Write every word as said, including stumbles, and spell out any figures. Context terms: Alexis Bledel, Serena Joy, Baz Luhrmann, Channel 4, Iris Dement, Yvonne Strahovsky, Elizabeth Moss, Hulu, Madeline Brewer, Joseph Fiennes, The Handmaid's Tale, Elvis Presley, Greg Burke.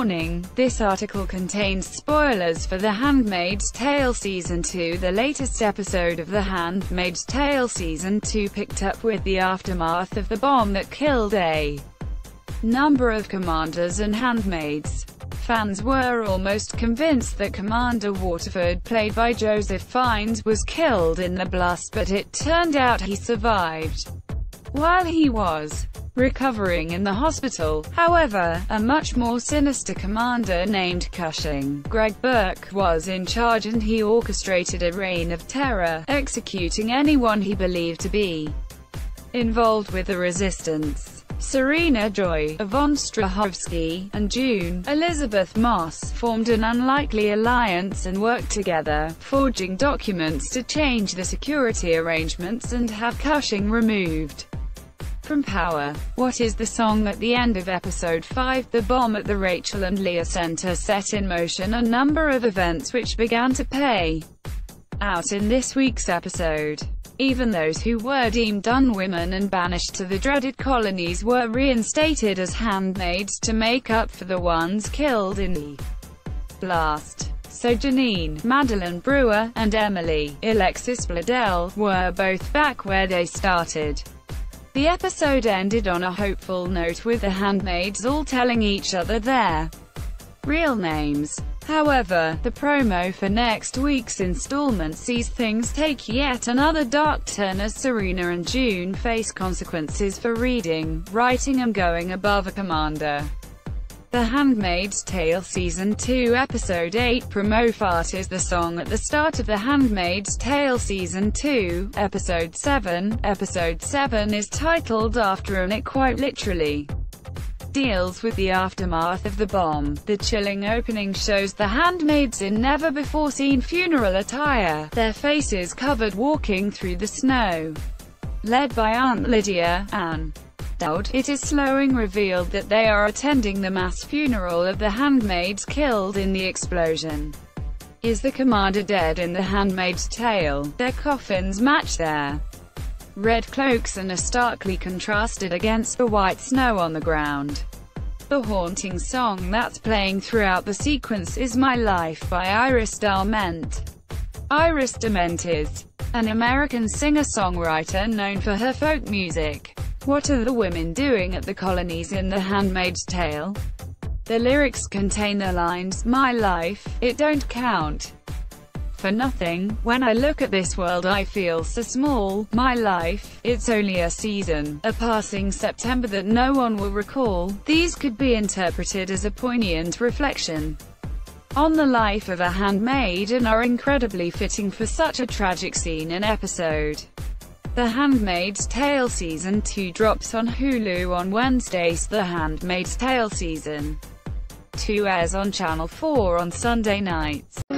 Warning, this article contains spoilers for The Handmaid's Tale Season two. The latest episode of The Handmaid's Tale Season two picked up with the aftermath of the bomb that killed a number of commanders and handmaids. Fans were almost convinced that Commander Waterford, played by Joseph Fiennes, was killed in the blast, but it turned out he survived while he was recovering in the hospital. However, a much more sinister commander named Cushing, Greg Burke, was in charge, and he orchestrated a reign of terror, executing anyone he believed to be involved with the resistance. Serena Joy, Yvonne Strahovsky, and June, Elizabeth Moss, formed an unlikely alliance and worked together, forging documents to change the security arrangements and have Cushing removed from power. What is the song at the end of episode five? The bomb at the Rachel and Leah Center set in motion a number of events which began to play out in this week's episode. Even those who were deemed unwomen and banished to the dreaded colonies were reinstated as handmaids to make up for the ones killed in the blast. So Janine, Madeline Brewer, and Emily, Alexis Bledel, were both back where they started. The episode ended on a hopeful note, with the handmaids all telling each other their real names. However, the promo for next week's installment sees things take yet another dark turn as Serena and June face consequences for reading, writing and going above a commander. The Handmaid's Tale Season two Episode eight promo fart is the song at the start of The Handmaid's Tale Season two, Episode seven. Episode seven is titled after, and it quite literally deals with the aftermath of the bomb. The chilling opening shows the handmaids in never-before-seen funeral attire, their faces covered, walking through the snow, led by Aunt Lydia, Anne. It is slowing revealed that they are attending the mass funeral of the handmaids killed in the explosion. Is the commander dead in The Handmaid's Tale? Their coffins match their red cloaks and are starkly contrasted against the white snow on the ground. The haunting song that's playing throughout the sequence is My Life by Iris Dement. Iris Dement is an American singer-songwriter known for her folk music. What are the women doing at the colonies in The Handmaid's Tale? The lyrics contain the lines, "My life, it don't count for nothing. When I look at this world I feel so small. My life, it's only a season, a passing September that no one will recall." These could be interpreted as a poignant reflection on the life of a handmaid and are incredibly fitting for such a tragic scene and episode. The Handmaid's Tale Season two drops on Hulu on Wednesdays. The Handmaid's Tale Season two airs on Channel four on Sunday nights.